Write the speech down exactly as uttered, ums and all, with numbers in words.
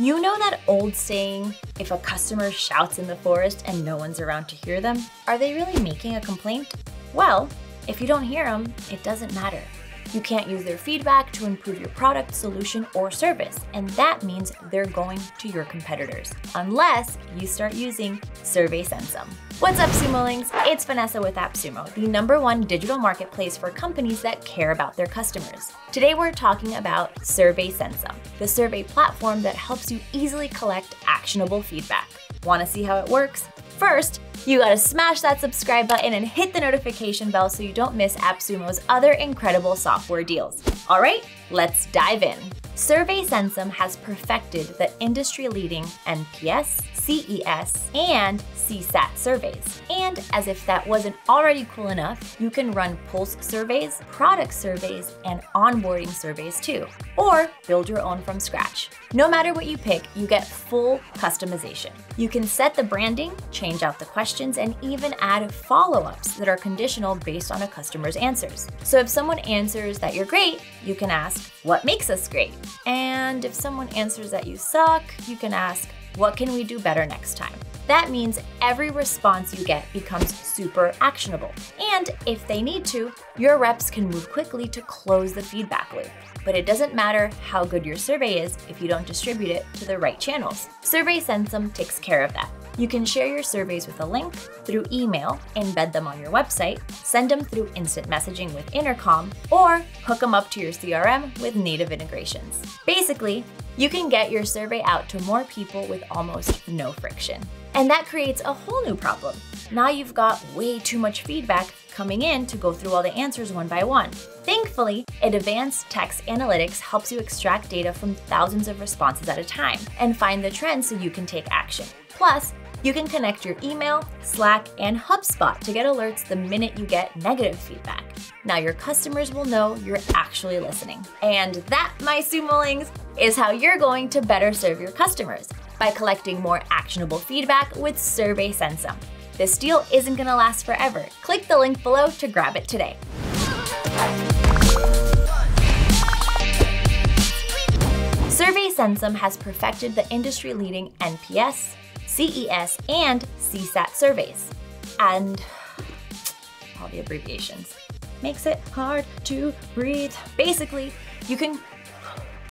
You know that old saying, if a customer shouts in the forest and no one's around to hear them, are they really making a complaint? Well, if you don't hear them, it doesn't matter. You can't use their feedback to improve your product, solution, or service, and that means they're going to your competitors, unless you start using SurveySensum. What's up, SumoLings? It's Vanessa with AppSumo, the number one digital marketplace for companies that care about their customers. Today we're talking about SurveySensum, the survey platform that helps you easily collect actionable feedback. Want to see how it works? First, you gotta smash that subscribe button and hit the notification bell so you don't miss AppSumo's other incredible software deals. All right, let's dive in. SurveySensum has perfected the industry-leading N P S, C E S, and C SAT surveys. And as if that wasn't already cool enough, you can run pulse surveys, product surveys, and onboarding surveys too, or build your own from scratch. No matter what you pick, you get full customization. You can set the branding, change out the questions, and even add follow-ups that are conditional based on a customer's answers. So if someone answers that you're great, you can ask, what makes us great? And if someone answers that you suck, you can ask, what can we do better next time? That means every response you get becomes super actionable. And if they need to, your reps can move quickly to close the feedback loop. But it doesn't matter how good your survey is if you don't distribute it to the right channels. SurveySensum takes care of that. You can share your surveys with a link, through email, embed them on your website, send them through instant messaging with Intercom, or hook them up to your C R M with native integrations. Basically, you can get your survey out to more people with almost no friction. And that creates a whole new problem. Now you've got way too much feedback coming in to go through all the answers one by one. Thankfully, advanced text analytics helps you extract data from thousands of responses at a time and find the trends so you can take action. Plus, you can connect your email, Slack, and HubSpot to get alerts the minute you get negative feedback. Now your customers will know you're actually listening. And that, my SumoLings, is how you're going to better serve your customers, by collecting more actionable feedback with SurveySensum. This deal isn't gonna last forever. Click the link below to grab it today. SurveySensum has perfected the industry-leading N P S, C E S, and C SAT surveys. And all the abbreviations. Makes it hard to breathe. Basically, you can